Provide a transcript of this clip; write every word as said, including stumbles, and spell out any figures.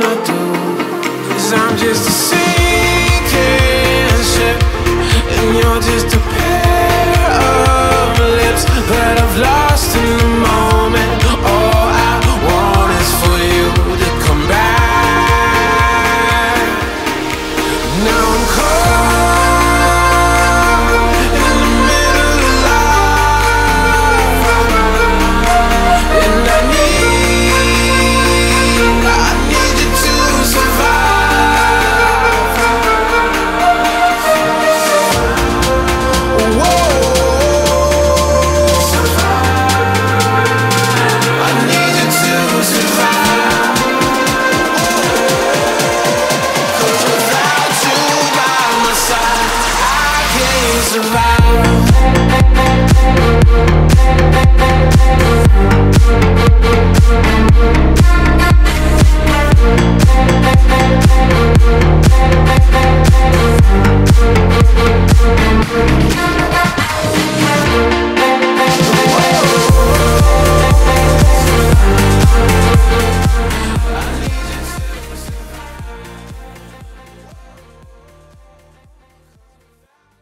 gonna do, 'cause I'm just a